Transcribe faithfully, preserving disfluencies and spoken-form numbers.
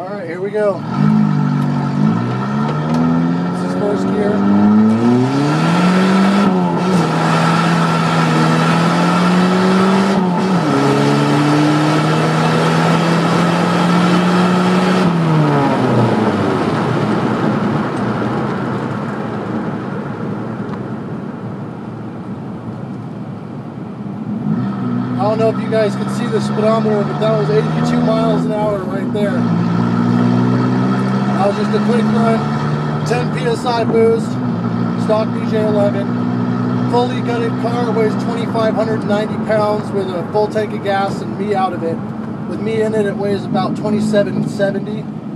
All right, here we go. This is first gear. I don't know if you guys can see the speedometer, but that was eighty-two miles an hour right there. That was just a quick run, ten P S I boost, stock V J eleven, fully gutted car, weighs two thousand five hundred ninety pounds with a full tank of gas and me out of it. With me in it, it weighs about twenty-seven seventy.